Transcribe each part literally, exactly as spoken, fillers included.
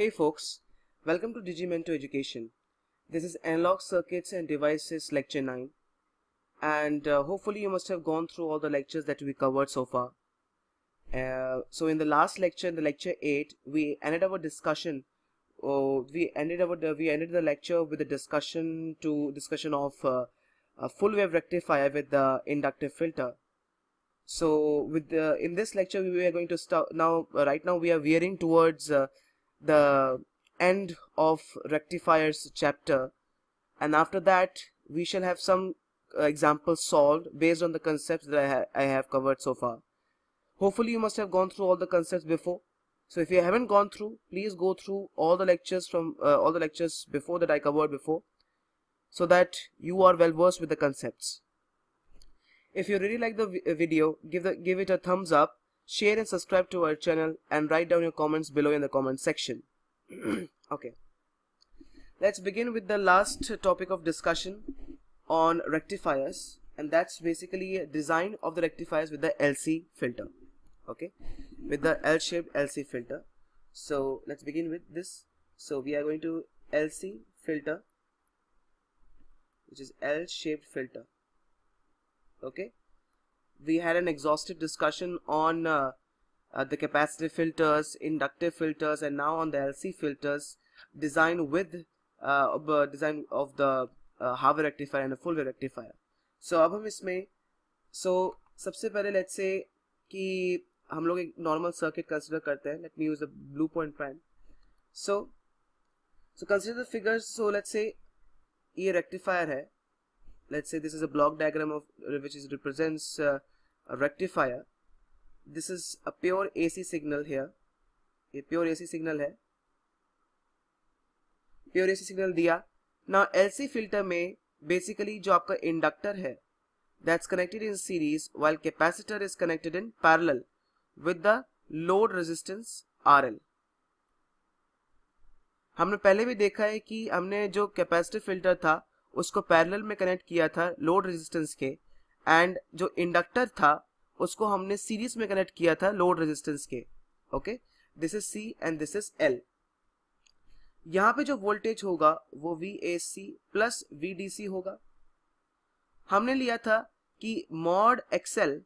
Hey folks, welcome to Digimento Education. This is Analog Circuits and Devices Lecture nine, and uh, hopefully you must have gone through all the lectures that we covered so far. Uh, so in the last lecture, in the lecture eight, we ended our discussion. Oh, we ended our we ended the lecture with a discussion to discussion of uh, a full wave rectifier with the inductive filter. So with the, in this lecture we are going to start now. Right now we are veering towards Uh, the end of rectifiers chapter, and after that we shall have some uh, examples solved based on the concepts that I, ha I have covered so far. Hopefully you must have gone through all the concepts before, so if you haven't gone through, please go through all the lectures from uh, all the lectures before that I covered before, so that you are well versed with the concepts. If you really like the vi video, give the give it a thumbs up, share and subscribe to our channel, and write down your comments below in the comment section. Okay, let's begin with the last topic of discussion on rectifiers, and that's basically design of the rectifiers with the L C filter. Okay, with the L-shaped L C filter. So let's begin with this. So we are going to L C filter, which is L-shaped filter. Okay. We had an exhaustive discussion on uh, uh, the capacitive filters, inductive filters, and now on the L C filters, design with uh, uh, design of the uh, half wave rectifier and a full wave rectifier. So अब हम इसमें so सबसे पहले let's say कि हम लोग एक normal circuit consider करते हैं. Let me use the blue point prime. So so consider the figures. So let's say ये rectifier है. Let's say this is a block diagram of which is represents uh, a rectifier. This is a pure A C signal here. A pure A C signal है. Pure A C signal दिया. Now L C filter में basically जो आपका inductor है, that's connected in series while capacitor is connected in parallel with the load resistance R L. हमने पहले भी देखा है कि हमने जो capacitive filter था उसको पैरेलल में कनेक्ट किया था लोड रेजिस्टेंस के, एंड जो इंडक्टर था उसको हमने सीरीज में कनेक्ट किया था लोड रेजिस्टेंस के. Okay, this is C and this is L. यहाँ पे जो वोल्टेज होगा वो V A C plus V D C होगा. हमने लिया था कि mod XL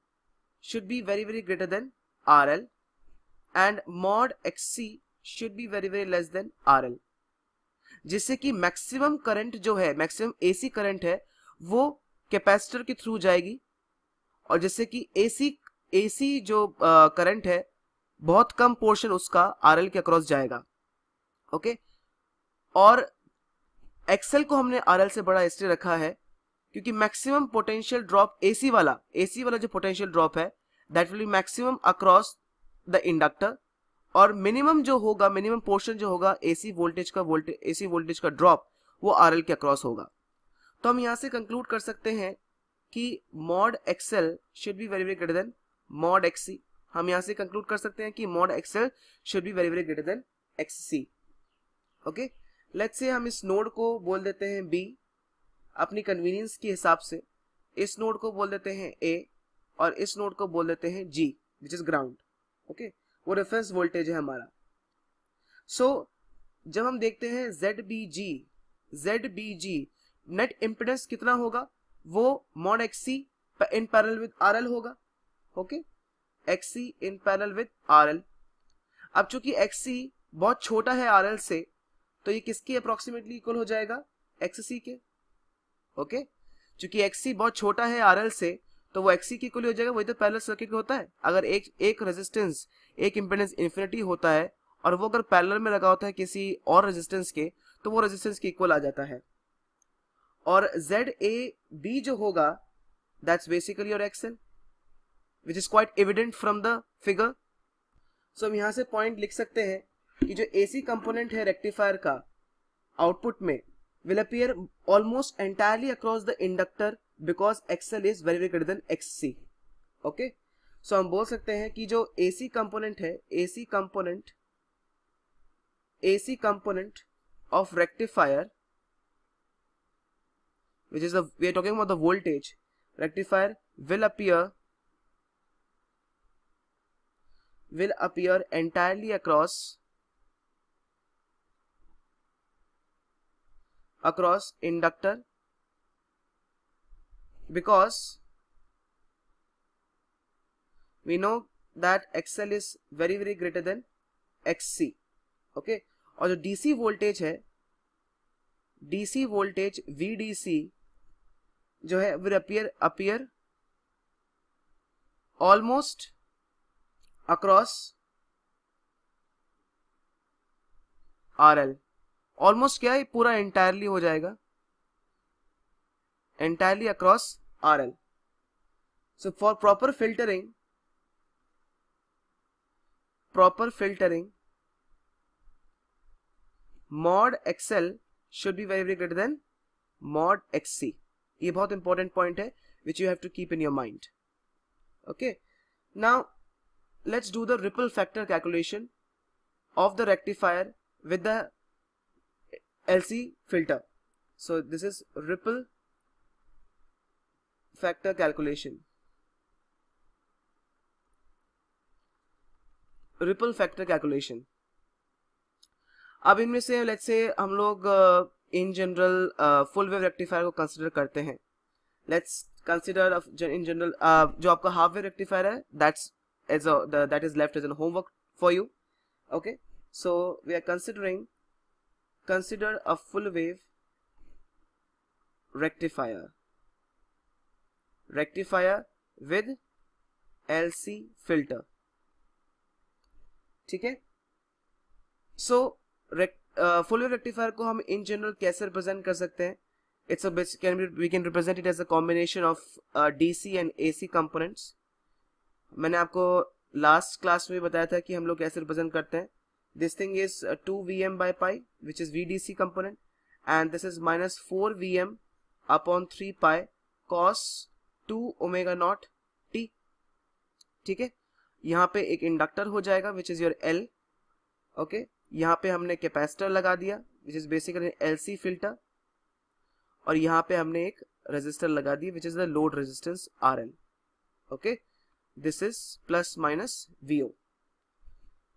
should be very very greater than R L and mod XC should be very very less than R L, जिससे कि मैक्सिमम करंट जो है, मैक्सिमम एसी करंट है, वो कैपेसिटर के थ्रू जाएगी, और जिससे कि एसी एसी जो करंट है बहुत कम पोर्शन उसका आरएल के अक्रॉस जाएगा. ओके, और एक्सएल को हमने आरएल से बड़ा इसलिए रखा है क्योंकि मैक्सिमम पोटेंशियल ड्रॉप एसी वाला एसी वाला जो पोटेंशियल ड्रॉप है that will be maximum across the inductor, और मिनिमम जो होगा, मिनिमम पोर्शन जो होगा एसी वोल्टेज का वोल्टेज एसी वोल्टेज का ड्रॉप वो आरएल के अक्रॉस होगा. तो हम यहाँ से कंक्लूड कर सकते हैं कि mod XL should be very very greater than mod XC. हम यहाँ से कंक्लूड कर सकते हैं कि mod XL should be very very greater than XC. Okay, let's say हम इस नोड को बोल देते हैं बी अपनी कन्वीनियंस के हिसाब से, इस नोड को बोल देते हैं ए, और इस नोड को बोल देते हैं G which is ground. Okay, वो रेफरेंस वोल्टेज है हमारा. सो so, जब हम देखते हैं Z B G, Z B G net impedance कितना होगा, वो mod X C in parallel with R L होगा. Okay, X C in parallel with R L. अब चूंकि X C बहुत छोटा है R L से, तो ये किसके अप्रोक्सीमेटली इक्वल हो जाएगा, X C के. ओके, चूंकि X C बहुत छोटा है R L से, तो वो X C की इक्वल हो जाएगा. वही तो पैरेलल सर्किट का होता है, अगर एक एक रेजिस्टेंस एक इम्पीडेंस इन्फिनिटी होता है और वो अगर पैरेलल में लगा होता है किसी और रेजिस्टेंस के, तो वो रेजिस्टेंस के इक्वल आ जाता है. और Z A B जो होगा that's basically your XL which is quite evident from the figure. So हम यहाँ से पॉइंट लिख सकते हैं कि जो एसी कंपोनेंट है रेक्टिफायर का आउटपुट में will appear almost entirely across the inductor because XL is very very greater than XC. Okay, so so, हम बोल सकते हैं कि जो A C कंपोनेंट है, AC component AC component of rectifier which is the we are talking about the voltage rectifier will appear will appear entirely across across inductor, because we know that X L is very very greater than X C. okay, और जो D C voltage है, D C voltage V D C जो है will appear appear almost across R L. Almost क्या है, पूरा entirely हो जाएगा, entirely across R L. So for proper filtering, proper filtering mod XL should be very very greater than mod XC. ये बहुत important point है which you have to keep in your mind. Okay, now let's do the ripple factor calculation of the rectifier with the L C filter. So this is ripple factor calculation. Ripple factor calculation. अब इनमें से let's say हम लोग in general full wave rectifier को consider करते हैं. Let's consider in general जो आपका half wave rectifier है, that's as a the, that is left as a homework for you. Okay. So we are considering, consider a full wave rectifier, rectifier with L C filter. ठीक है, so rect, uh, full wave rectifier को हम in general कैसे represent कर सकते हैं? It's a bit, can we, we can represent it as a combination of uh, D C and A C components. मैंने आपको last class में बताया था कि हम लोग कैसे represent करते हैं. This thing is uh, two V M by pi, which is V D C component, and this is minus four V M upon three pi cos two omega naught t. ठीक है, यहाँ पे एक inductor हो जाएगा which is your L. Okay, okay? यहाँ पे हमने कैपेसिटर लगा दिया which is basically L C filter, और यहाँ पे हमने एक रेजिस्टर लगा दिया which is the load resistance R L. Okay, this is plus minus V O.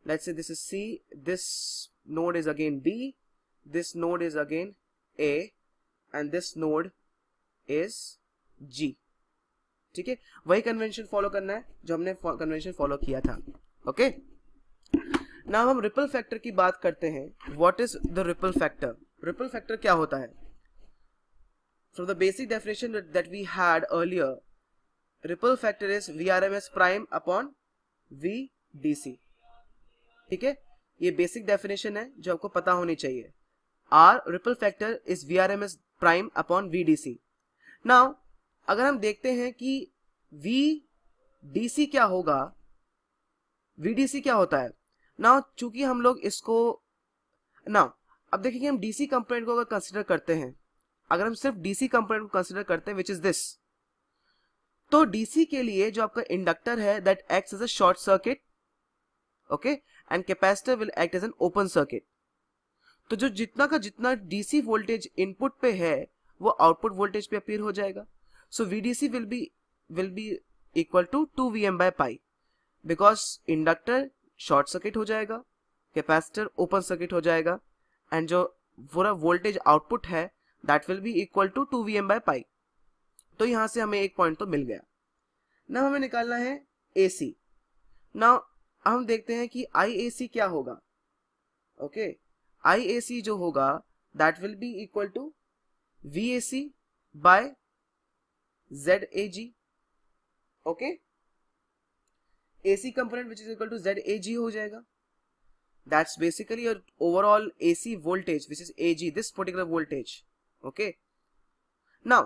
Let's say this is C, this node is again B, this node is again A, and this node is G. ठीक है, वही convention follow करना है जो हमने convention follow किया था. Okay, now हम रिपल फैक्टर की बात करते हैं. What is the ripple factor? Ripple factor क्या होता है? From the basic definition that we had earlier, ripple factor is V R M S prime upon V D C. ठीक है, ये बेसिक डेफिनेशन है जो आपको पता होनी चाहिए. Are ripple factor is V R M S prime upon V D C. Now अगर हम देखते हैं कि वी डी सी क्या होगा, वी डी सी क्या होता है. नाउ चूंकि हम लोग इसको, नाउ अब देखिए कि हम डी सी कंपोनेंट को अगर कंसिडर करते हैं, अगर हम सिर्फ डी सी कंपोनेंट को कंसिडर करते हैं विच इज दिस, तो डी सी के लिए जो आपका इंडक्टर है that acts as a short circuit. Okay, and capacitor will act as an open circuit. तो जो जितना का जितना डीसी वोल्टेज इनपुट पे है वो आउटपुट वोल्टेज पे अपीयर हो जाएगा. So VDC will be will be equal to to V M by pi, because inductor short circuit हो जाएगा, कैपेसिटर ओपन सर्किट हो जाएगा, एंड जो पूरा वोल्टेज आउटपुट है that will be equal to to V M by pi. तो यहाँ से हमें एक पॉइंट तो मिल गया. ना हमें निकालना है ए सी. नाउ हम देखते हैं कि I A C क्या होगा. ओके, I A C जो होगा that will be equal to V A C by Z A G. Okay, A C component which is equal to Z A G हो जाएगा. That's basically your overall A C voltage which is A G, this particular voltage. Okay, now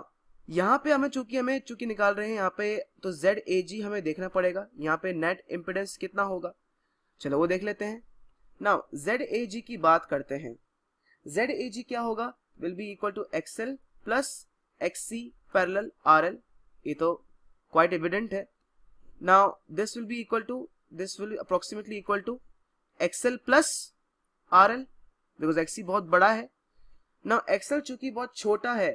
यहाँ पे हमें चूंकि हमें चूंकि निकाल रहे हैं यहाँ पे, तो Z A G हमें देखना पड़ेगा यहाँ पे नेट इम्पिडेंस कितना होगा. चलो वो देख लेते हैं. नाउ Z A G की बात करते हैं. Z A G क्या होगा? Will be equal to X L plus X C parallel R L. ये तो क्वाइट एविडेंट है. Now this will be equal to, this will approximately equal to X L plus R L, because X C बहुत बड़ा है. Now X L चूंकि बहुत छोटा है,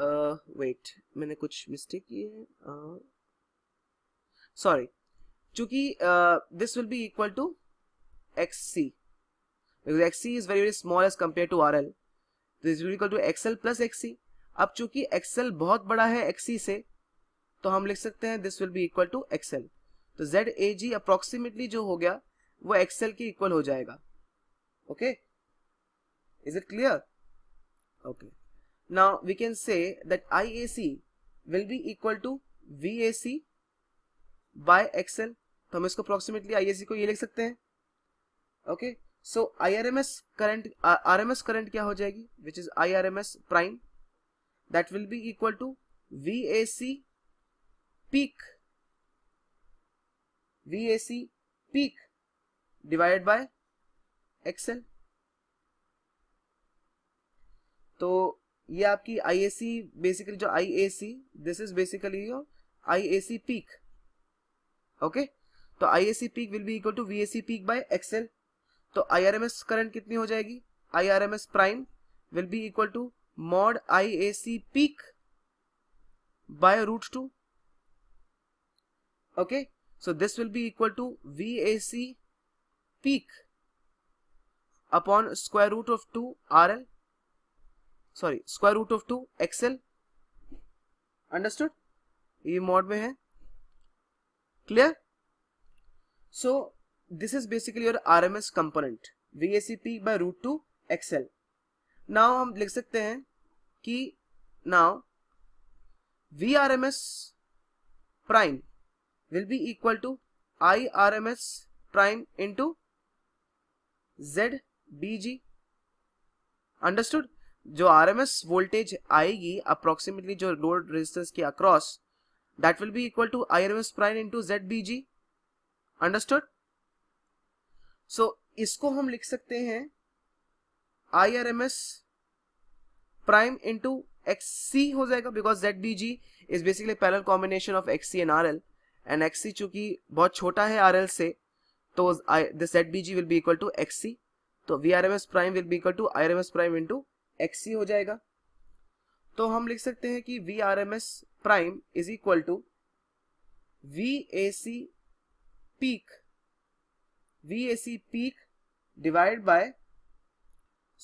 वेट uh, मैंने कुछ मिस्टेक की है, सॉरी. चूंकि this will be equal to X C, because X C is very very small as compared to R L. This is equal to X L plus X C. अब चूंकि X L बहुत बड़ा है X C से, तो हम लिख सकते हैं this will be equal to X L. तो Z A G अप्रोक्सीमेटली जो हो गया वो X L के इक्वल हो जाएगा. Okay, is it clear? Okay, now we can say that I A C will be equal to V A C by X L. तो हम इसको अप्रोक्सीमेटली I A C को ये लिख सकते हैं. Okay, so I R M S current, R M S current क्या हो जाएगी, which is I R M S prime, that will be equal to V A C peak, V A C peak divided by X L. तो ये आपकी I A C basically जो I A C, this is basically your I A C peak. Okay, तो I A C peak will be equal to V A C peak by X L. तो I R M S current कितनी हो जाएगी, I R M S prime will be equal to mod I A C peak by root two. Okay, so this will be equal to V A C peak upon square root of two R L, sorry square root of two X L. Understood? ये mod में है. Clear? So this is basically your R M S component, V A C P by root two X L. now हम लिख सकते हैं कि now V R M S prime will be equal to I R M S prime into Z B G. understood? जो R M S voltage आएगी approximately जो load resistance के across, that will be equal to I R M S prime into Z B G. understood? So so, इसको हम लिख सकते हैं I R M S prime into X C हो जाएगा, because Z B G is basically parallel combination of X C and R L, and X C चूंकि बहुत छोटा है R L से, तो this Z B G will be equal to X C. तो V R M S prime will be equal to I R M S prime into X C हो जाएगा. तो हम लिख सकते हैं कि V R M S prime is equal to V A C peak, V A C peak divided by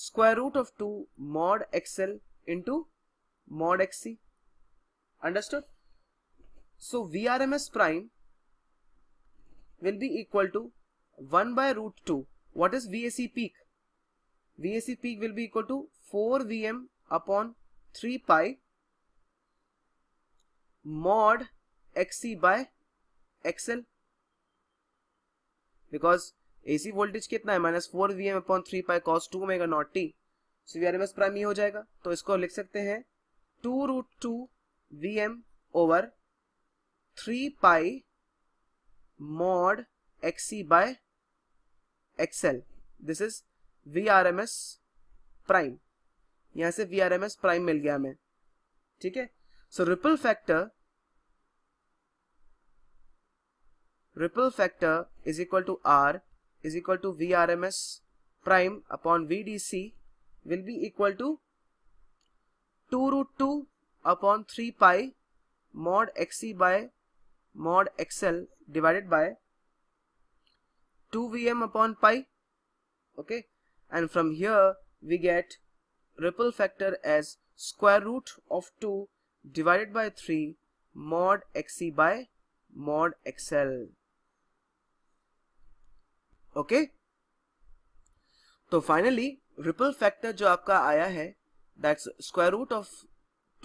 square root of two mod X L into mod X C. Understood? So V R M S prime will be equal to one by root two. What is V A C peak? V A C peak will be equal to four Vm upon three pi mod X C by X L. Because AC voltage कितना है, minus four V M upon three pi cos two mega naught T. So V R M S prime ही हो जाएगा. तो इसको लिख सकते हैं two root two V M over three pi mod X C by X L. This is V R M S prime. यहाँ से V R M S prime मिल गया हमें. ठीक है, so ripple factor Ripple factor is equal to R is equal to V R M S prime upon V D C will be equal to two root two upon three pi mod X C by mod X L divided by two Vm upon pi. Okay, and from here we get ripple factor as square root of two divided by three mod X C by mod X L. Okay okay? तो finally ripple factor जो आपका आया है that's square root of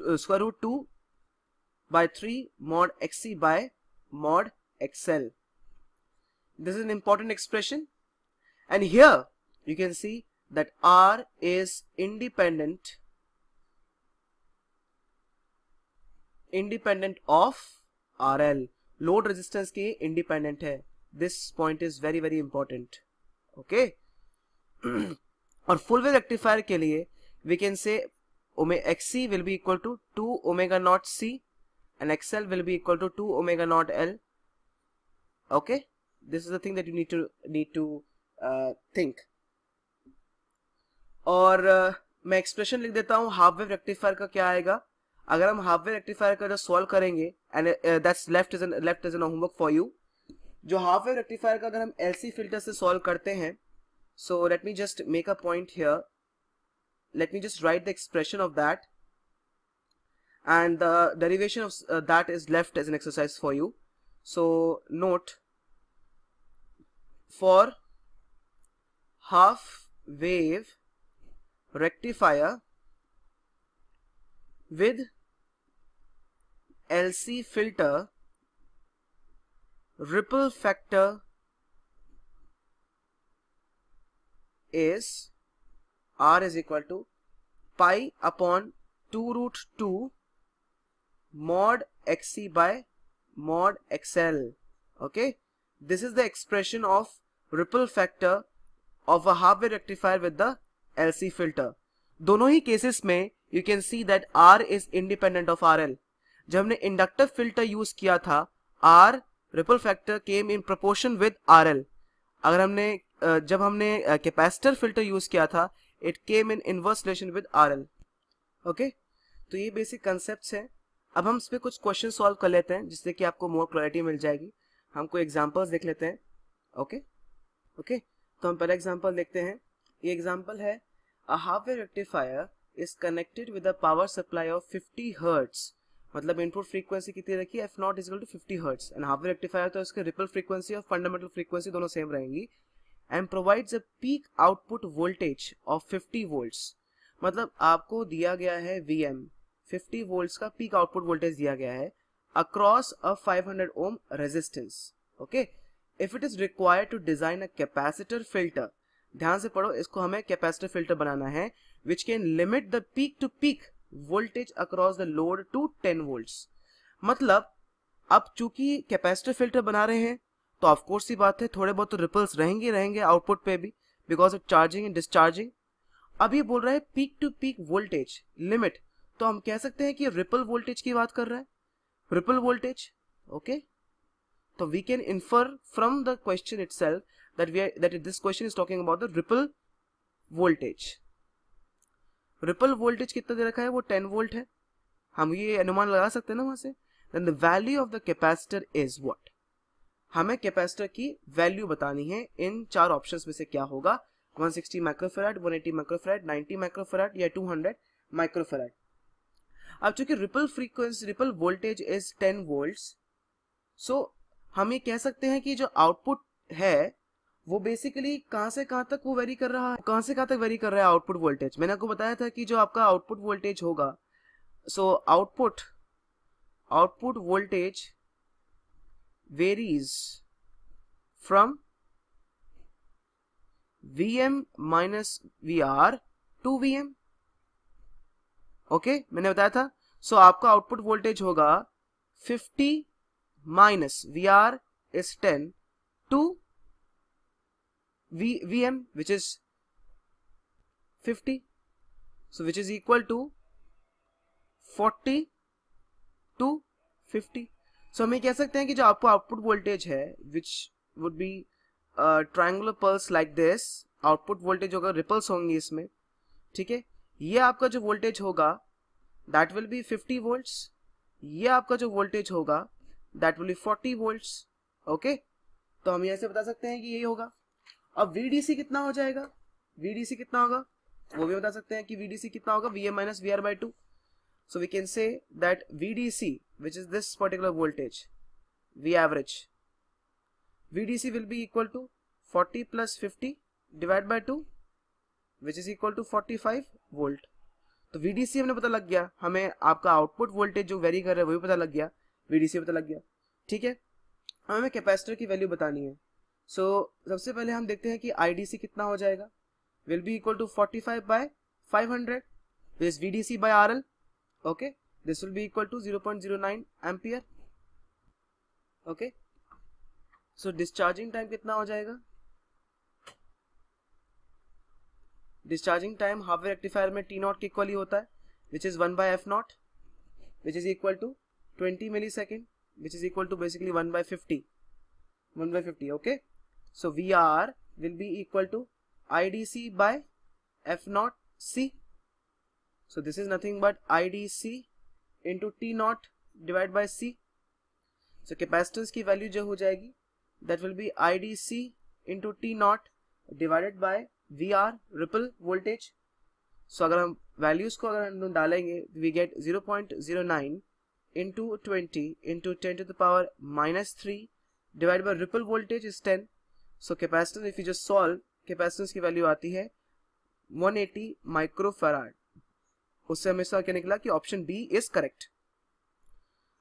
square root two by three mod X C by mod X L. This is an important expression and here you can see that R is independent independent of R L. Load resistance के independent है. This point is very very important. Okay. और full wave rectifier के लिए we can say X C will be equal to two omega naught C and X L will be equal to two omega naught L. Okay. This is the thing that you need to need to uh, think. और uh, मैं expression लिख देता हूँ half wave rectifier का क्या आएगा. अगर हम half wave rectifier का जो solve करेंगे and uh, that's left is an left is an homework for you. जो हाफ वेव रेक्टिफायर का अगर हम L C फिल्टर से सॉल्व करते हैं So let me just make a point here. Let me just write the expression of that, and the derivation of uh, that is left as an exercise for you. So note, for half wave rectifier with L C filter, ripple factor is R is equal to pi upon two root two mod X C by mod X L. Okay, this is the expression of ripple factor of a half wave rectifier with the L C filter. दोनों ही cases में you can see that R is independent of R L. जब हमने inductive filter use किया था, R ripple factor came in proportion with R L. अगर हमने जब हमने कैपेसिटर फिल्टर यूज किया था, it came in inverse relation with R L. Okay? तो ये बेसिक कंसेप्ट्स हैं. अब हम इस पे कुछ क्वेश्चन सॉल्व कर लेते हैं जिससे कि आपको मोर क्लैरिटी मिल जाएगी. हम कोई एग्जाम्पल्स देख लेते हैं. ओके ओके तो हम पहला एग्जाम्पल देखते हैं. ये एग्जाम्पल है, a half wave rectifier is connected with a power supply of fifty hertz. मतलब इनपुट फ्रीक्वेंसी कितनी रखी है? F not is equal to fifty hertz. And half wave rectifier तो इसके रिपल फ्रीक्वेंसी और फंडामेंटल फ्रीक्वेंसी दोनों same रहेंगी. And provides a peak output voltage of fifty volts. मतलब आपको दिया गया है वीएम, फिफ्टी वोल्ट्स का पीक आउटपुट वोल्टेज दिया गया है across a five hundred ohm resistance. Okay, if it is required to design a capacitor filter. ध्यान से पढ़ो, इसको हमें कैपेसिटर फिल्टर बनाना है which can limit the peak to peak voltage across the load to ten volts. मतलब अब चूंकि कैपेसिटर फिल्टर बना रहे हैं तो ऑफकोर्स ही बात है थोड़े बहुत तो रिपल्स रहेंगे रहेंगे आउटपुट पे भी, because of charging and discharging. अब ये बोल रहा है peak to peak voltage limit, तो हम कह सकते हैं कि रिपल वोल्टेज की बात कर रहा है, रिपल वोल्टेज. ओके, तो we can infer from the question itself that we are, that this question is talking about the ripple voltage. Ripple voltage कितना दे रखा है? वो टेन वोल्ट है. हम ये अनुमान लगा सकते हैं ना वहां से. Then the value of the capacitor is what? हमें कैपेसिटर की वैल्यू बतानी है. इन चार ऑप्शन में से क्या होगा? One sixty microfarad, one eighty microfarad, ninety microfarad या टू हंड्रेड माइक्रोफैराड. अब चूंकि ripple frequency ripple voltage is ten volts, so हम ये कह सकते हैं कि जो आउटपुट है वो बेसिकली कहाँ से कहाँ तक वो वेरी कर रहा है, कहाँ से कहाँ तक वेरी कर रहा है आउटपुट वोल्टेज. मैंने आपको बताया था कि जो आपका आउटपुट वोल्टेज होगा, so output output voltage varies from Vm minus Vr to Vm. Okay, मैंने बताया था. सो so, आपका आउटपुट वोल्टेज होगा fifty minus Vr is ten to V, Vm which is fifty, so which is equal to forty to fifty. So हम ये कह सकते हैं कि जो आपको आउटपुट वोल्टेज है which would be uh, triangular pulse like this, output voltage होगा, रिपल्स होंगी इसमें. ठीक है, ये आपका जो वोल्टेज होगा that will be fifty volts, ये आपका जो वोल्टेज होगा that will be forty volts. ओके, तो हम यहाँ से बता सकते हैं कि यही होगा. अब V D C कितना हो जाएगा? V D C कितना होगा वो भी बता सकते हैं कि V D C कितना होगा? Vm minus Vr by two. So we can say that V D C, which is this particular voltage, V average, V D C will be equal to forty plus fifty divided by two, which is equal to forty-five volt. तो V D C हमने पता लग गया, हमें आपका output voltage जो very कर रहा है वो भी पता लग गया, V D C पता लग गया. ठीक है, हमें कैपेसिटर की वैल्यू बतानी है. सो so, सबसे पहले हम देखते हैं कि I D C कितना हो जाएगा? Will be equal to forty five by five hundred, this V D C बाय R L. Okay, this will be equal to zero point zero nine ampere. Okay, so discharging time कितना हो जाएगा? Discharging time half wave rectifier में T naught के equal ही होता है, which is one by F naught, which is equal to twenty millisecond, which is equal to basically one by fifty one by fifty. okay, so V R will be equal to I D C by F naught C. So this is nothing but I D C into T naught divided by C. So capacitance की value जो हो जाएगी that will be I D C into T naught divided by V R ripple voltage. So अगर हम values को अगर हम डालेंगे we get zero point zero nine into twenty into ten to the power minus three divide by ripple voltage is ten. So capacitance if you just solve capacitance की value आती है one eighty micro farad. उससे हमेशा क्या निकला कि option B is correct.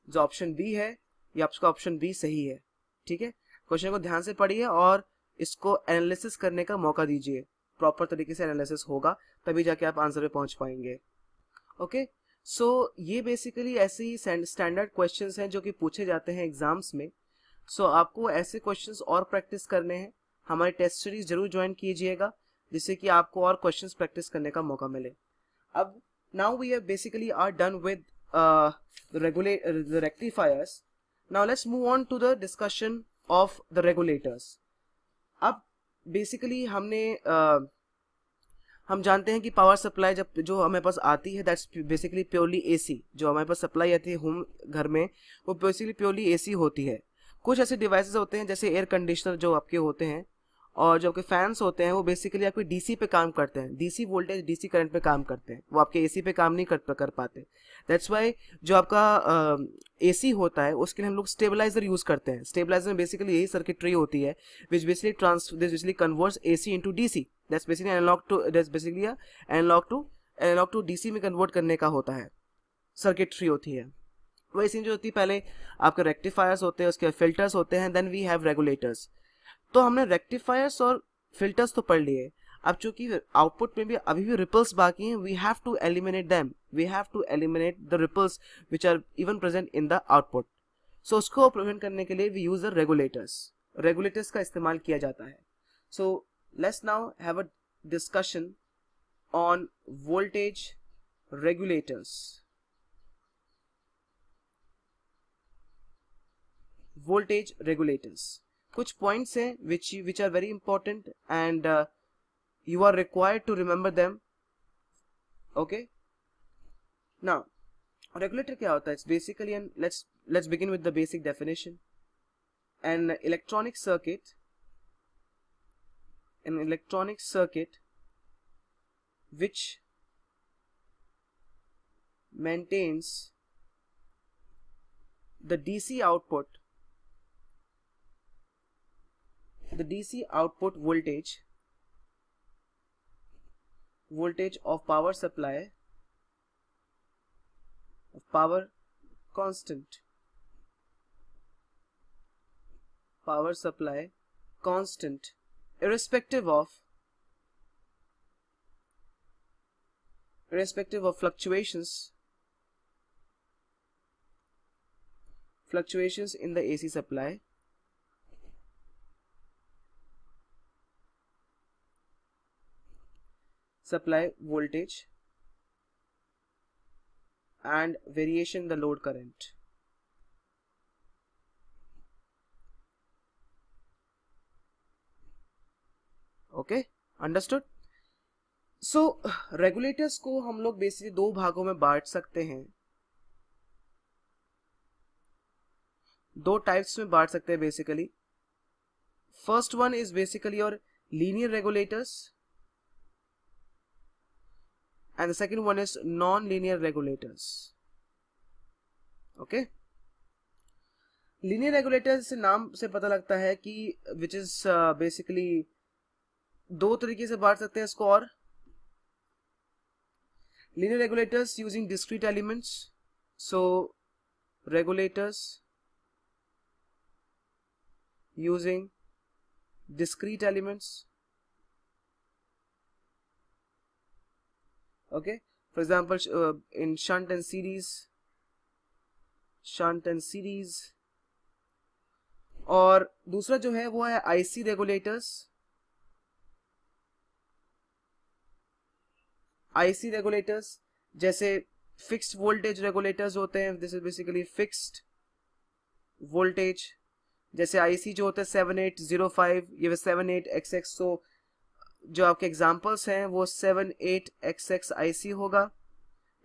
जो option B है ये आपका ऑप्शन बी सही है. ठीक है, क्वेश्चन को ध्यान से पढ़िए और इसको एनालिसिस करने का मौका दीजिए. प्रॉपर तरीके से एनालिसिस होगा तभी जाके आप आंसर पे पहुंच पाएंगे. ओके, सो ये बेसिकली ऐसे ही स्टैंडर्ड क्वेश्चंस हैं जो कि पूछे जाते हैं एग्जाम्स में. सो so, आपको ऐसे क्वेश्चंस और प्रैक्टिस करने हैं. हमारे टेस्ट सीरीज जरूर ज्वाइन कीजिएगा जिससे कि आपको और क्वेश्चंस प्रैक्टिस करने का मौका मिले. अब now we are basically are done with regulate rectifiers. Now let's move on to the discussion of the regulators. अब बेसिकली हमने uh, हम जानते हैं कि पावर सप्लाई जब जो हमारे पास आती है दैट्स बेसिकली प्योरली एसी. जो हमारे पास सप्लाई आती है होम घर में वो बेसिकली प्योरली एसी होती है. कुछ ऐसे डिवाइसेस होते हैं जैसे एयर कंडीशनर जो आपके होते हैं और जो आपके फैंस होते हैं वो बेसिकली आपके डीसी पे काम करते हैं. डीसी वोल्टेज डीसी करंट पे काम करते हैं, वो आपके एसी पे काम नहीं कर, कर पाते. दैट्स वाई जो आपका एसी uh, होता है उसके लिए हम लोग स्टेबलाइजर यूज करते हैं. स्टेबलाइजर में बेसिकली यही सर्किट्री होती है which basically trans this basically converts AC into DC. That's basically analog to that's basically analog to analog to DC में कन्वर्ट करने का होता है, सर्किट्री होती है. वैसे जो होती है पहले आपके रेक्टिफायर्स होते हैं, उसके फिल्टर्स होते हैं, देन वी हैव रेगुलेटर्स. तो हमने रेक्टिफायर्स और फिल्टर्स तो पढ़ लिए. अब चूंकि आउटपुट में भी अभी भी रिपल्स बाकी हैं, we have to eliminate them. We have to eliminate the ripples which are even present in the output. So उसको प्रिवेंट करने के लिए we use the regulators. Regulators का इस्तेमाल किया जाता है. So let's now have a discussion on voltage regulators. Voltage regulators कुछ पॉइंट्स हैं which which are very important and you are required to remember them. Okay, now regulator क्या होता है? It's basically and let's let's begin with the basic definition. An electronic circuit an electronic circuit which maintains the DC output the D C output voltage voltage of power supply of power constant power supply constant irrespective of irrespective of fluctuations fluctuations in the A C supply supply voltage and variation in the load current. Okay, understood? So regulators को हम लोग basically दो भागों में बांट सकते हैं, दो types में बांट सकते हैं basically. First one is basically your linear regulators. And the second one is non-linear regulators. Okay. Linear regulators से नाम से पता लगता है कि which is uh, basically दो तरीके से बांट सकते हैं इसको. और linear regulators using discrete elements. So regulators using discrete elements. Okay, for example uh, in shunt and series shunt and series और दूसरा जो है वो है I C regulators. I C regulators जैसे fixed voltage regulators होते हैं. this is basically fixed voltage जैसे I C जो होता है सेवन एट जीरो फाइव, ये वे seven eight X X. so जो आपके एग्जांपल्स हैं वो seven eight X X I C होगा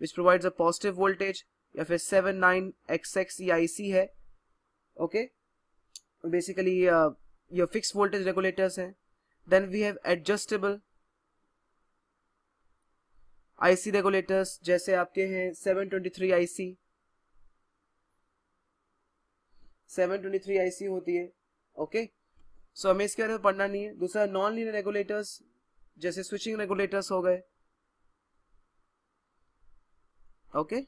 which provides a positive voltage, या फिर सेवन नाइन एक्स एक्स ये I C है. ओके, बेसिकली ये फिक्स वोल्टेज रेगुलेटर्स हैं. Then we have adjustable I C regulators, जैसे आपके हैं seven two three I C, seven two three I C होती है, ओके, सो हमें इसके बारे में पढ़ना नहीं है। दूसरा नॉन लीनियर रेगुलेटर्स जैसे स्विचिंग रेगुलेटर्स हो गए, okay,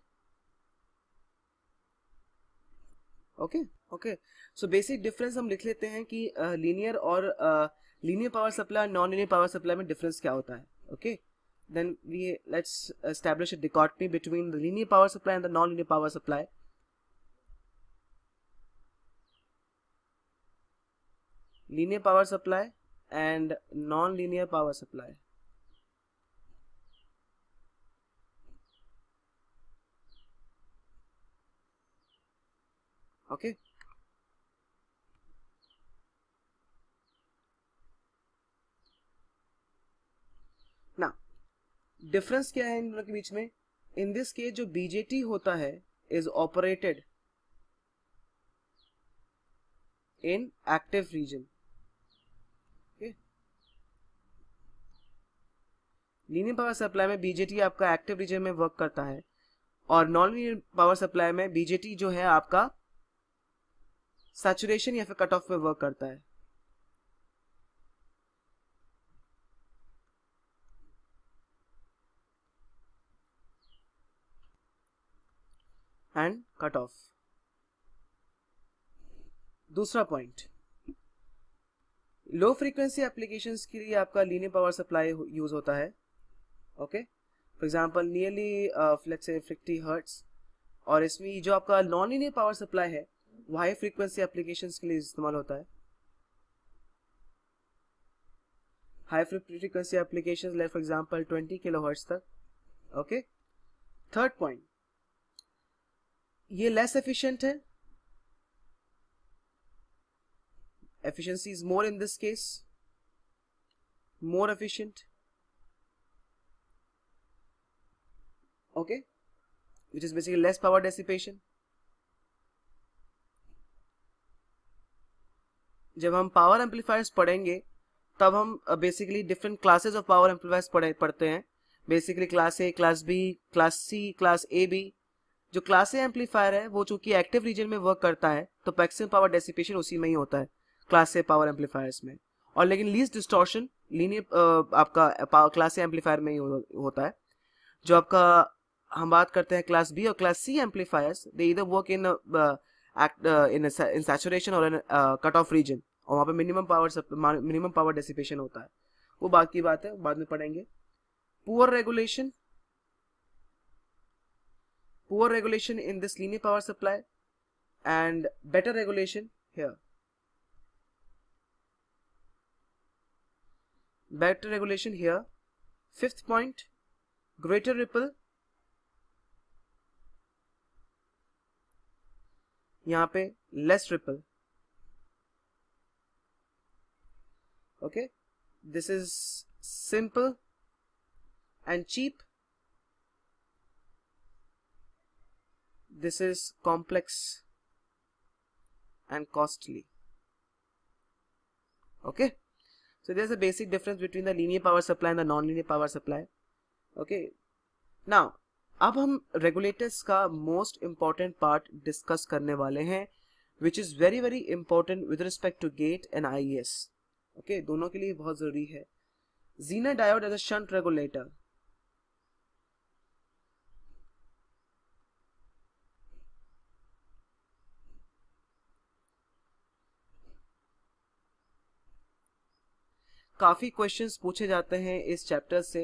okay, okay, so basic difference हम लिख लेते हैं कि लीनियर और linear power supply, non linear power supply में डिफरेंस क्या होता है, okay, okay? Then we let's establish a dichotomy between the linear power supply and the non-linear power supply. Linear power supply and non-linear power supply. Okay. Difference क्या है इन दोनों के बीच में? इन दिस केस जो बीजेटी होता है is operated in active region, linear power supply में बीजेटी आपका एक्टिव रीजन में वर्क करता है और नॉन लीनियर पावर सप्लाई में बीजेटी जो है आपका सैचुरेशन या फिर कट ऑफ में वर्क करता है। And cut off. दूसरा पॉइंट, लो फ्रीक्वेंसी एप्लीकेशंस के लिए आपका लीनियर पावर सप्लाई यूज होता है, okay, for example nearly let's say fifty hertz, और इसमें जो आपका नॉन लीनियर पावर सप्लाई है वो हाई फ्रीक्वेंसी एप्लीकेशंस के लिए इस्तेमाल होता है। High frequency applications like for example twenty kilohertz तक, ओके। थर्ड पॉइंट, ये लेस एफिशिएंट है, efficiency is more in this case, more efficient, okay, which is basically less power dissipation. जब हम पावर एम्पलीफायर्स पढ़ेंगे तब हम basically different classes of power amplifiers पढ़े पढ़ते हैं, basically class A, class B, class C, class A B. जो class A amplifier है वो चूंकि एक्टिव रीजन में वर्क करता है तो मैक्सिमम पावर डेसिपेशन उसी में ही होता है क्लास ए पावर एम्पलीफायर्स में, और लेकिन लीस्ट डिस्टॉर्शन लीनियर आपका क्लास ए एम्पलीफायर में ही हो, होता है। जो आपका हम बात करते हैं क्लास बी और class C amplifiers, they either work in in in saturation और इन कट ऑफ रीजन, और वहाँ पर minimum power minimum power dissipation होता है, वो बात की बात है, बाद में पढ़ेंगे। Poor regulation, poor regulation in this linear power supply and better regulation here. Better regulation here. Fifth point, greater ripple. यहाँ पे less ripple. Okay, this is simple and cheap. This is complex and costly. Okay, so there's a basic difference between the linear power supply and the non-linear power supply. Okay, now अब हम regulators का most important part discuss करने वाले हैं, which is very very important with respect to gate and I S. Okay, दोनों के लिए बहुत जरूरी है। Zener diode as a shunt regulator. काफ़ी क्वेश्चंस पूछे जाते हैं इस चैप्टर से,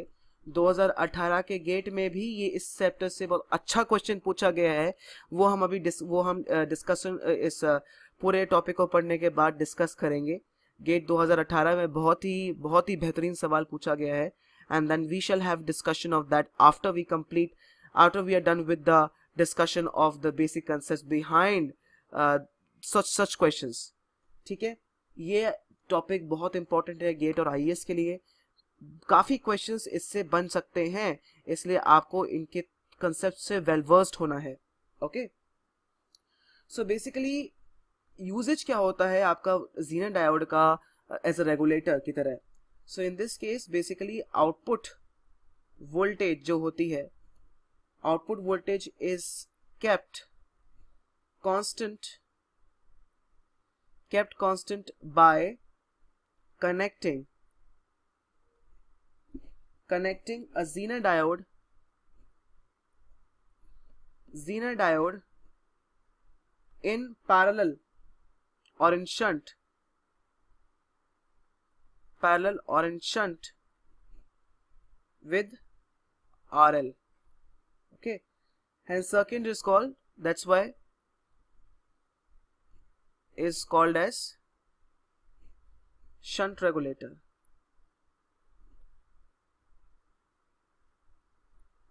दो हज़ार अठारह के गेट में भी ये इस चैप्टर से बहुत अच्छा क्वेश्चन पूछा गया है, वो हम अभी डिस, वो हम डिस्कशन इस पूरे टॉपिक को पढ़ने के बाद डिस्कस करेंगे। गेट दो हज़ार अठारह में बहुत ही बहुत ही बेहतरीन सवाल पूछा गया है, and then we shall have discussion of that after we complete after we are done with the discussion of the basic concepts behind such such questions, ठीक है। ये टॉपिक बहुत इंपॉर्टेंट है गेट और आईएस के लिए, काफ़ी क्वेश्चंस इससे बन सकते हैं, इसलिए आपको इनके कंसेप्ट से वेल वर्स्ड होना है, ओके। सो बेसिकली यूजेज क्या होता है आपका जीनर डायोड का एज अ रेगुलेटर की तरह? So in this case basically output voltage जो होती है, output voltage is kept constant kept constant by connecting connecting a Zener diode Zener diode in parallel or in shunt parallel or in shunt with R L. Okay, hence circuit is called, that's why is called as shunt regulator.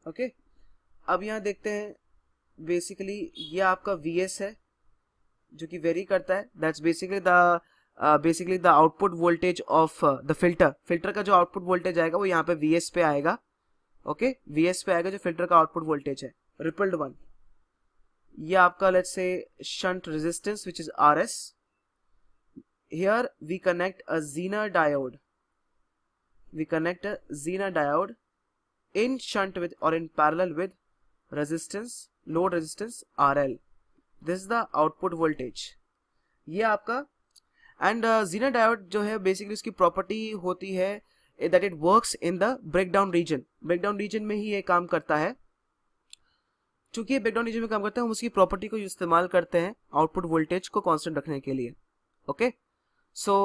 Okay, अब यहाँ देखते हैं basically ये आपका V S है जो कि vary करता है. That's basically the basically the output voltage of the filter. Filter का जो आउटपुट वोल्टेज आएगा वो यहाँ पे V S पे आएगा. Okay okay? V S पे आएगा जो फिल्टर का आउटपुट वोल्टेज है, रिपल्ड वन. ये आपका let's say shunt resistance which is R S. Here we connect a Zener diode we connect a Zener diode in shunt with or in parallel with resistance, load resistance R L. This is the output voltage. ये आपका and uh, Zener diode जो है basically इसकी property होती है that it works in the breakdown region. Breakdown region में ही ये काम करता है. चूंकि ये breakdown region में काम करता है, हम उसकी property को इस्तेमाल करते हैं output voltage को constant रखने के लिए. Okay, so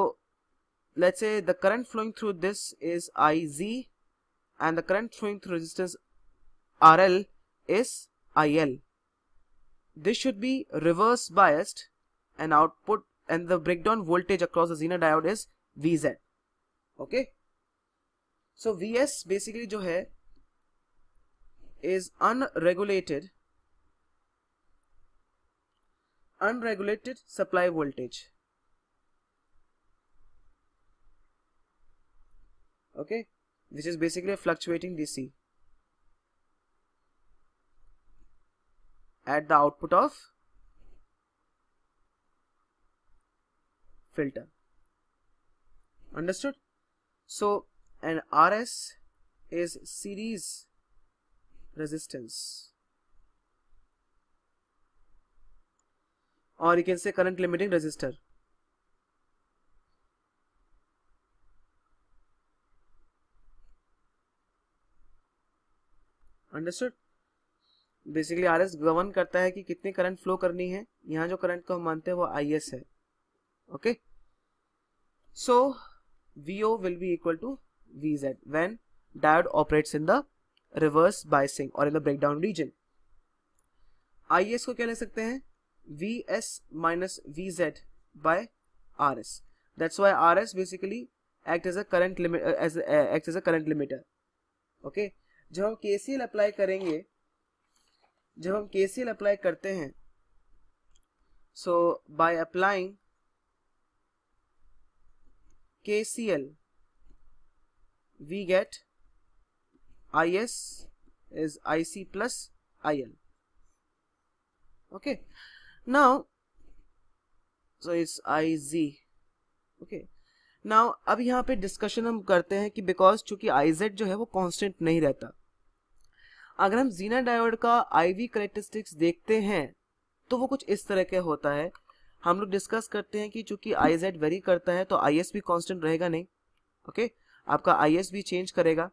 let's say the current flowing through this is I Z and the current flowing through resistance R L is I L. This should be reverse biased, and output and the breakdown voltage across the Zener diode is V Z. Okay. So V S basically जो है is unregulated, unregulated supply voltage. Okay. Which is basically a fluctuating D C at the output of filter. Understood? So an R S is series resistance, or you can say current limiting resistor. Understood? Basically R S govern करता है कि कितनी current flow करनी है. यहाँ जो current को हम मानते हैं वो I S है. Okay, so V O will be equal to V Z when diode operates in the reverse biasing or in the breakdown region. I S को क्या ले सकते हैं? V S minus V Z by R S. That's why R S basically act as a current limit as uh, acts as a current limiter. Okay, जब हम K C L apply करेंगे, जब हम K C L अप्लाई करते हैं, so by applying K C L we get I S is I C plus I L. Okay, now so it's I Z. okay, now अब यहाँ पे discussion हम करते हैं कि बिकॉज चूंकि I Z जो है वो कांस्टेंट नहीं रहता. अगर हम Zener डायोड का I V करेक्टरिस्टिक्स देखते हैं तो वो कुछ इस तरह के होता है. हम लोग डिस्कस करते हैं कि चूंकि I Z वेरी करता है तो I S भी कांस्टेंट रहेगा नहीं. Okay okay? आपका I S भी चेंज करेगा.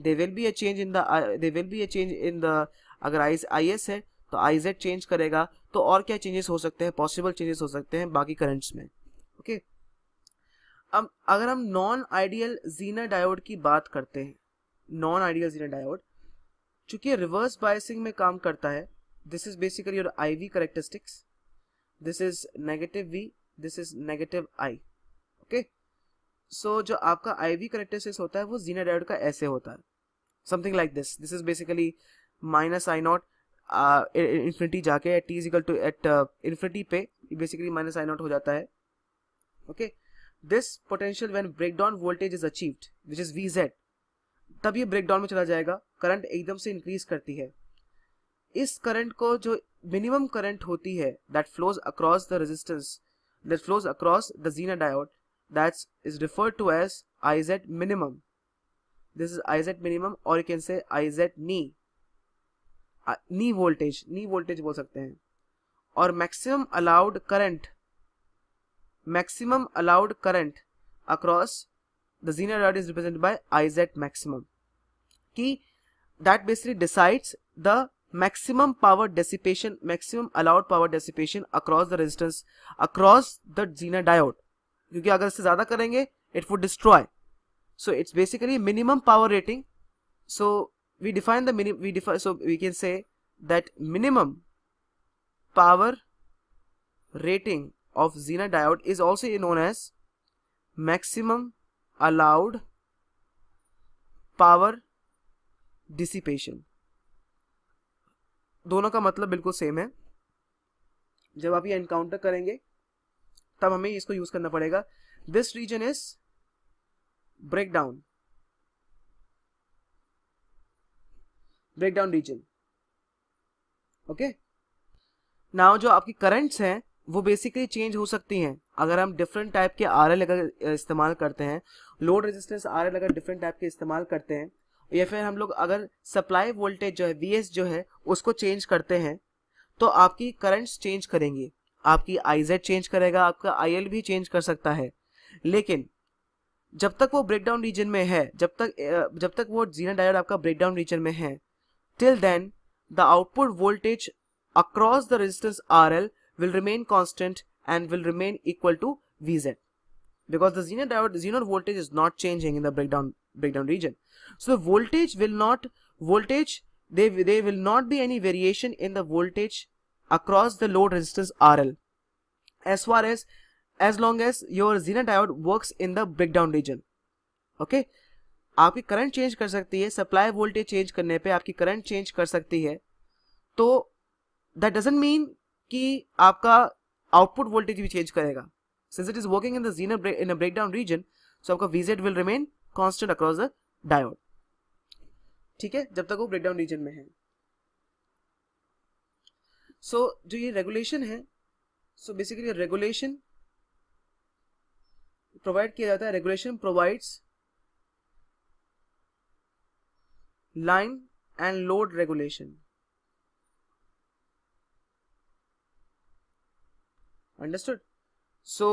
दे will be a change in the they will be a change in the अगर I S है तो I Z चेंज करेगा. तो और क्या चेंजेस हो सकते हैं? पॉसिबल चेंजेस हो सकते हैं बाकी करंट्स में. Okay okay? अब अगर हम नॉन आइडियल Zener डायोड की बात करते हैं, नॉन आइडियल Zener डायोड चूंकि रिवर्स बायसिंग में काम करता है, this is basically your I V characteristics. This is negative V, this is negative I. Okay, so जो आपका आई वी करेक्टरिस्टिक्स होता है वो Zener डायोड का ऐसे होता है, something like this. This is basically minus I naught infinity जाके at is equal to at infinity पे बेसिकली माइनस आई नॉट हो जाता है. Okay okay? This potential when breakdown voltage is achieved, which is V Z, तब ये breakdown में चला जाएगा. करंट एकदम से increase करती है. इस करंट को जो minimum current होती है that flows across the resistance, that flows across the Zener diode, that is referred to as I Z minimum. This is I Z minimum, or you can say I Z knee. Uh, knee voltage, knee voltage बोल सकते हैं. और maximum allowed current, maximum allowed current across the zener rod is represented by I Z maximum. कि that basically decides the maximum power dissipation, maximum allowed power dissipation across the resistance, across the zener diode. क्योंकि अगर इससे ज़्यादा करेंगे, it would destroy. So it's basically minimum power rating. So we define the minimum, we define, so we can say that minimum power rating of zener diode is also known as maximum allowed power dissipation. दोनों का मतलब बिल्कुल same है. जब आप ये encounter करेंगे तब हमें इसको use करना पड़ेगा. This region is breakdown, breakdown region. Okay, now जो आपकी currents हैं वो बेसिकली चेंज हो सकती हैं अगर हम डिफरेंट टाइप के आर एल अगर इस्तेमाल करते हैं, लोड रेजिस्टेंस आर एल अगर डिफरेंट टाइप के इस्तेमाल करते हैं, या फिर हम लोग अगर सप्लाई वोल्टेज जो है वी एस जो है उसको चेंज करते हैं, तो आपकी करंट्स चेंज करेंगी. आपकी आई जेड चेंज करेगा, आपका आई एल भी चेंज कर सकता है. लेकिन जब तक वो ब्रेकडाउन रीजन में है, जब तक जब तक वो जीनर डायोड आपका ब्रेकडाउन रीजन में है, till then the output voltage across the resistance R L will remain constant and will remain equal to V Z, because the zener diode zener voltage is not changing in the breakdown breakdown region. So voltage will not voltage they they will not be any variation in the voltage across the load resistance R L, as far as as long as your zener diode works in the breakdown region. Okay, आपकी current change कर सकती है, supply voltage change करने पे आपकी current change कर सकती है. तो that doesn't mean कि आपका आउटपुट वोल्टेज भी चेंज करेगा. Since it is working in the Zener in a breakdown region, so आपका V Z will remain constant across the diode. ठीक है, जब तक वो ब्रेकडाउन रीजन में है. सो so, जो ये रेगुलेशन है, सो बेसिकली रेगुलेशन प्रोवाइड किया जाता है. Regulation provides line and load regulation. Understood. So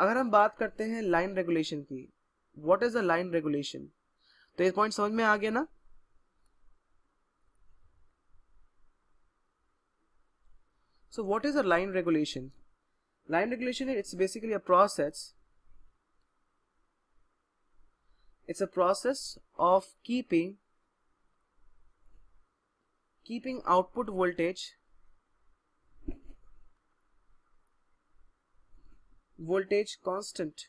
अगर हम बात करते हैं लाइन रेगुलेशन की, what is the line regulation, तो ये पॉइंट समझ में आ गया ना. So what is the line regulation. Line regulation it's basically a process it's a process of keeping keeping output voltage voltage constant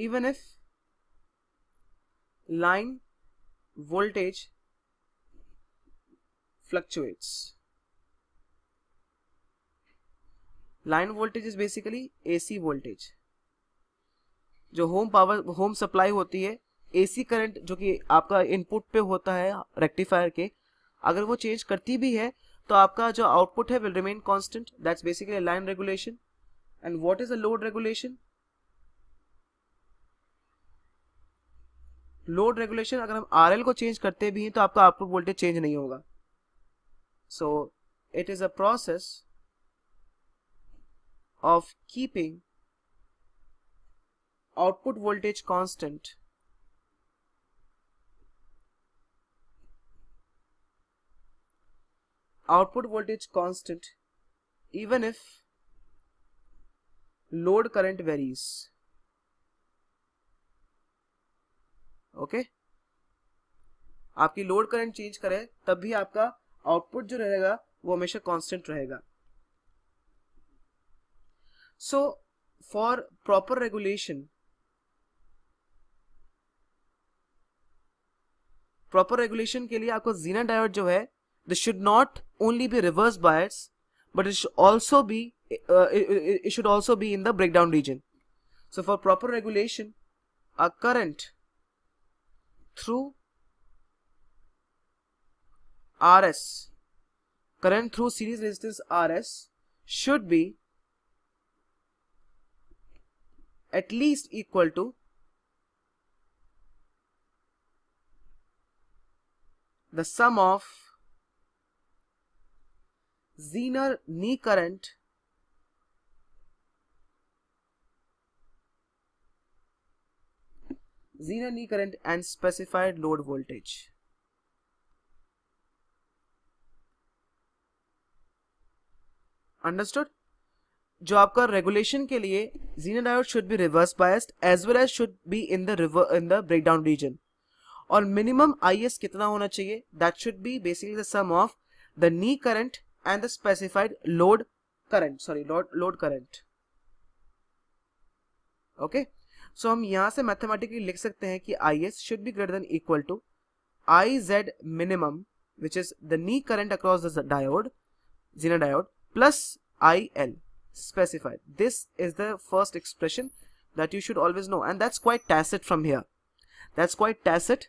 even if line voltage fluctuates. Line voltage is basically A C voltage, जो home power home supply होती है. A C current जो कि आपका input पे होता है rectifier के, अगर वो चेंज करती भी है तो आपका जो आउटपुट है will remain constant. That's basically line regulation. And what is a load regulation. Load regulation अगर हम आरएल को चेंज करते भी हैं तो आपका आउटपुट वोल्टेज चेंज नहीं होगा. So it is a process of keeping output voltage constant output voltage constant even if load current varies. Okay, आपकी लोड करंट चेंज करें तब भी आपका आउटपुट जो रहेगा वो हमेशा कांस्टेंट रहेगा. So for proper regulation proper regulation के लिए आपको जीनर डायोड जो है this should not only be reverse biased, but it should also be uh, it, it should also be in the breakdown region. So for proper regulation, a current through R S, current through series resistance R S should be at least equal to the sum of zener knee current zener knee current and specified load voltage. Understood? जो आपका regulation के लिए Zener diode should be reverse biased as well as should be in the river in the breakdown region. और minimum IS कितना होना चाहिए? That should be basically the sum of the knee current and the specified load current sorry load current. Okay, so हम यहां से mathematically लिख सकते हैं कि IS should be greater than equal to IZ minimum which is the knee current across the diode zener diode plus I L specified. This is the first expression that you should always know, and that's quite tacit from here. That's quite tacit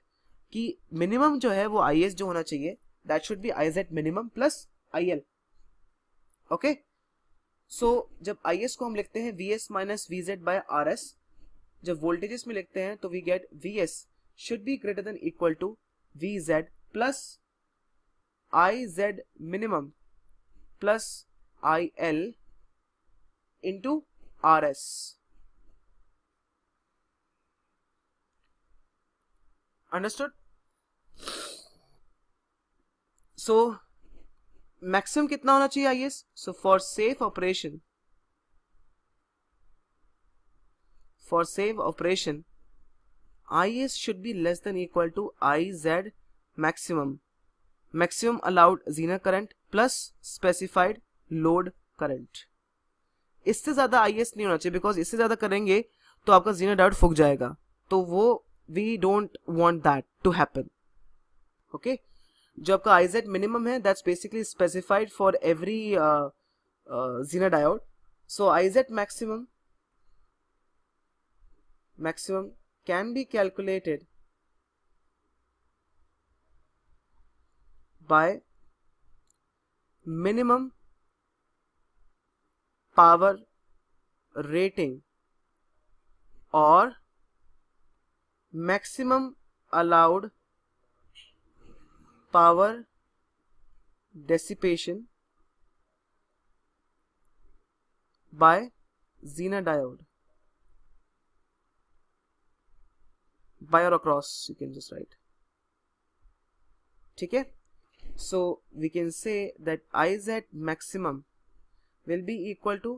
कि minimum जो है वो I S जो होना चाहिए, that should be I Z minimum plus I L. Okay? So जब I S को हम लिखते हैं V S minus V Z by R S, जब voltages में लिखते हैं तो we get V S should be greater than equal to V Z plus I Z minimum plus I L into R S. Understood? So maximum कितना होना चाहिए I S? So for safe operation, for safe operation, I S should be less than equal to I Z maximum, maximum allowed zener current plus specified load current. इससे ज्यादा I S नहीं होना चाहिए because इससे ज्यादा करेंगे तो आपका zener diode फूक जाएगा, तो वो we don't want that to happen. Okay? जो आपका I Z minimum है that's basically specified for every uh, uh, zener diode. So I Z maximum maximum can be calculated by minimum power rating or maximum allowed power dissipation by zener diode, by or across you can just write. ठीक है? So we can say that I Z maximum will be equal to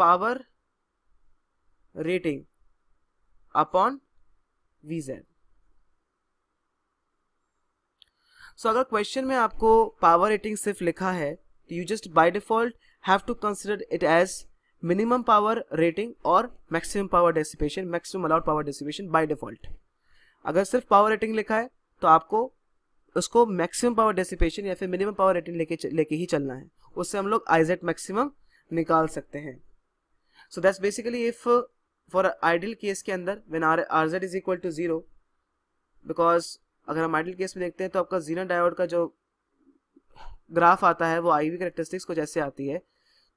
power rating upon V Z. So अगर question में आपको power rating सिर्फ लिखा है तो you just by default have to consider it as minimum power rating or maximum power dissipation, maximum allowed power dissipation by default. अगर सिर्फ power rating लिखा है तो आपको उसको मैक्सिमम पावर डेसिपेशन या फिर मिनिमम पावर रेटिंग लेके लेके ही चलना है, उससे हम लोग आईजेड मैक्सिमम निकाल सकते हैं. So that's basically if for ideal case के अंदर when R RZ is equal to zero, because अगर हम आइडियल केस में देखते हैं तो आपका जीनर डायोड का जो ग्राफ आता है वो आई वी कैरेक्टरिस्टिक्स को जैसे आती है,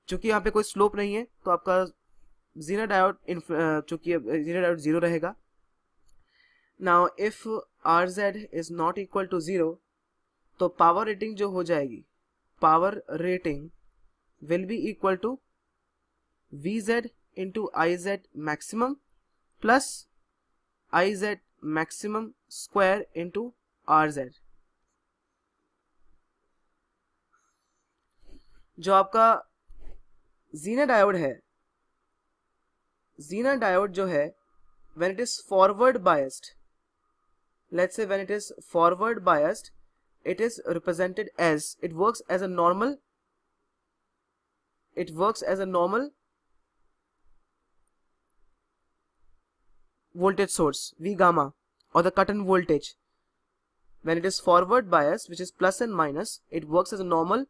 चूंकि यहाँ पे कोई स्लोप नहीं है तो आपका जीनर डायोड चूंकि जीनर डायोड जीरो रहेगा. Now if R Z is not equal to zero, तो power rating जो हो जाएगी, power rating will be equal to V Z into I Z maximum plus I Z maximum square into R Z. जो आपका zener diode है, zener diode जो है when it is forward biased, let's say when it is forward biased, it is represented as, it works as a normal, it works as a normal voltage source, V gamma, or the cut-in voltage. When it is forward biased, which is plus and minus, it works as a normal,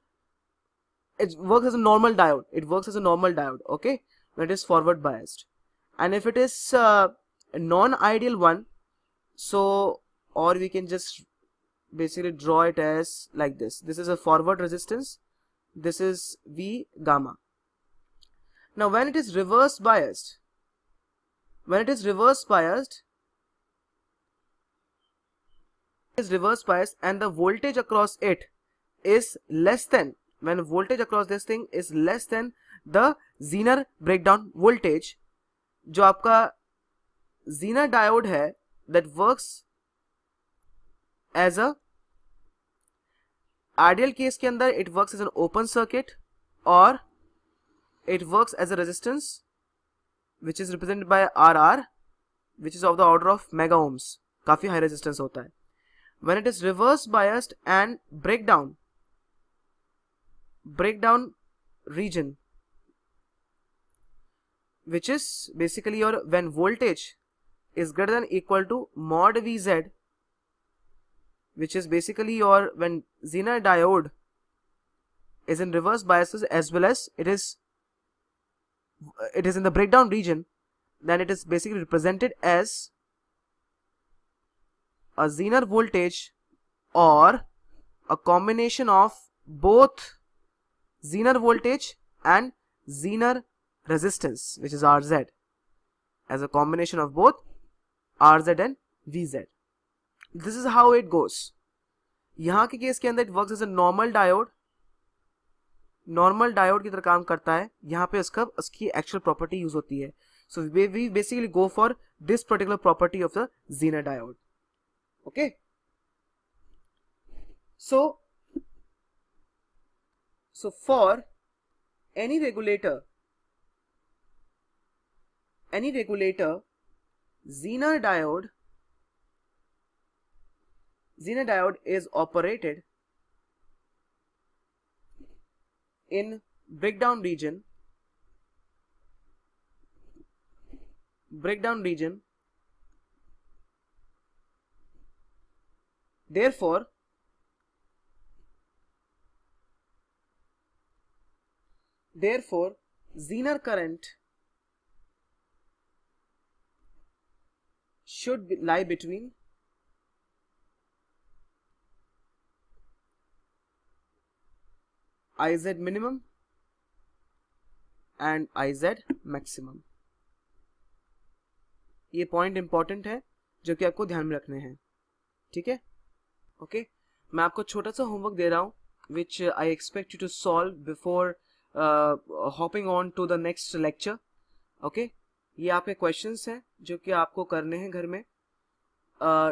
it works as a normal diode, it works as a normal diode, okay, when it is forward biased. And if it is uh, a non-ideal one, so, or we can just basically draw it as like this. This is a forward resistance. This is V gamma. Now when it is reverse biased, when it is reverse biased, it is reverse biased and the voltage across it is less than, when voltage across this thing is less than the Zener breakdown voltage, जो आपका Zener diode है, that works as a ideal case के अंदर it works as an open circuit और it works as a resistance which is represented by R R which is of the order of mega ohms, काफी high resistance होता है. When it is reverse biased and breakdown breakdown region which is basically your when voltage is greater than equal to mod V Z, which is basically your when Zener diode is in reverse biases as well as it is it is in the breakdown region, then it is basically represented as a Zener voltage or a combination of both Zener voltage and Zener resistance, which is R Z, as a combination of both R Z and V Z. This is how it goes. यहाँ के case के अंदर it works as a normal diode, normal diode की तरह काम करता है. यहाँ पे इसका उसकी actual property use होती है. So we we basically go for this particular property of the Zener diode. Okay. So so for any regulator, any regulator, Zener diode. Zener diode is operated in breakdown region, breakdown region. Therefore, therefore, Zener current should be, lie between I Z minimum and I Z maximum. ये point important है जो कि आपको ध्यान में रखने हैं, ठीक है. ओके, मैं आपको छोटा सा होमवर्क दे रहा हूँ which I expect you to solve before hopping on to the next lecture. Okay, ये आपके क्वेश्चंस हैं जो कि आपको करने हैं घर में.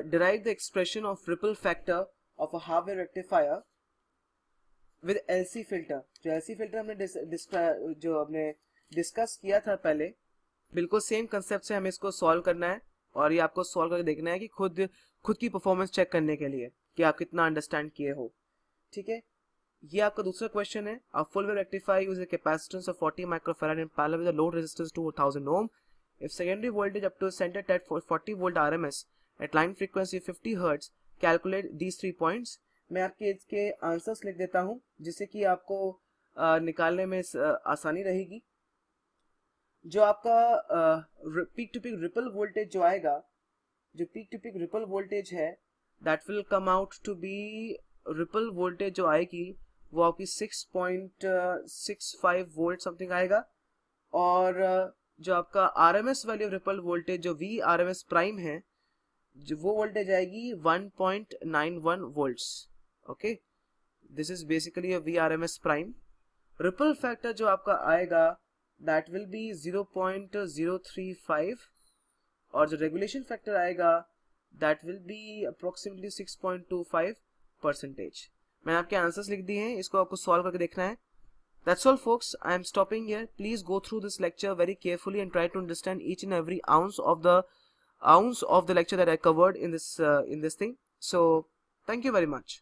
Derive the expression of ripple factor of a half wave rectifier with LC filter. जो एलसी फिल्टर हमने डिस, जो हमने डिस्कस किया था पहले, बिल्कुल सेम कंसेप्ट से हमें इसको सॉल्व करना है और ये आपको सॉल्व करके देखना है कि खुद खुद की परफॉर्मेंस चेक करने के लिए कि आप कितना अंडरस्टैंड किए हो, ठीक है. ये आपका दूसरा क्वेश्चन है. A full wave rectifier use a capacitance of चालीस microfarad in parallel with a load resistance to one thousand ohm. If secondary voltage up to centred at forty volt RMS at line frequency fifty hertz, calculate these three points. मैं आपके इसके answers लिख देता हूं जिससे कि आपको आ, निकालने में आ, आसानी रहेगी. जो आपका peak to peak ripple voltage जो आएगा, जो peak to peak ripple voltage है, that will come out to be ripple voltage जो आएगी वो आपकी six point six five volt something आएगा. और जो आपका आरएमएस वैल्यू रिपल वोल्टेज जो V R M S prime है, जो वो वोल्टेज आएगी one point nine one volts. Okay, this is basically V R M S prime. Ripple factor जो आपका आएगा that will be zero point zero three five और जो रेगुलेशन फैक्टर आएगा that will be approximately six point two five percentage. मैंने आपके answers लिख दिए हैं, इसको आपको सॉल्व करके देखना है. That's all folks, I am stopping here. Please go through this lecture very carefully and try to understand each and every ounce of the ounce of the lecture that I covered in this uh, in this thing. So thank you very much.